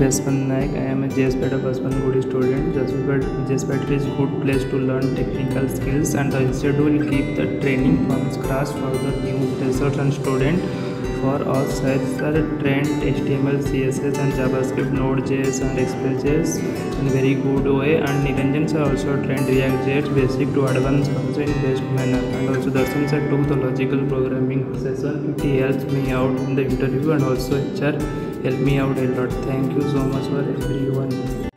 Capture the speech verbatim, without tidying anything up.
Vashpan Naik. I am a JSpiders Vashpan good student. JSpiders is good place to learn technical skills, and the institute will keep the training from scratch for the new freshers and student. For all sites are trained H T M L, C S S and JavaScript, Node J S and Express J S in very good way, and Niranjan sir also trained React J S basic to advanced also in best manner, and also Darshan sir took the logical programming session. He helped me out in the interview, and also H R helped me out a lot. Thank you so much for everyone.